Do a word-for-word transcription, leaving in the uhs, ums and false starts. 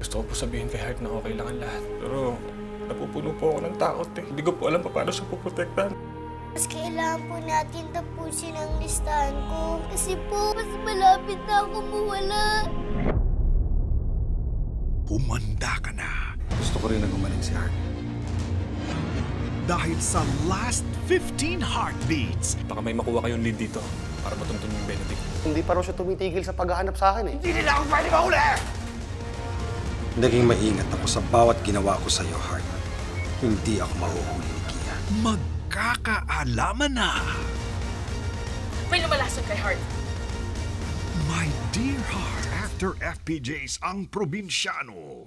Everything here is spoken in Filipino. Gusto ko po sabihin kay Heart na okay lang ang lahat. Pero napupuno po ako ng takot eh. Hindi ko po alam pa paano siya puprotektahan. Mas kailangan po natin tapusin ang listahan ko. Kasi po, mas malapit na ako mawala. Humanda ka na. Gusto ko rin na gumaling si Heart. Dahil sa last fifteen heartbeats. Baka may makuha kayong lead dito para matuntun yung Benedict. Hindi pa rin siya tumitigil sa paghahanap sa akin eh. Hindi nila ako pwede mahuli! Naging maingat ako sa bawat ginawa ko sa iyo, Heart. Hindi ako mahuhuli ni Kia. Magkakaalaman na! May lumalason kay Heart. My Dear Heart, after F P J's ang probinsyano.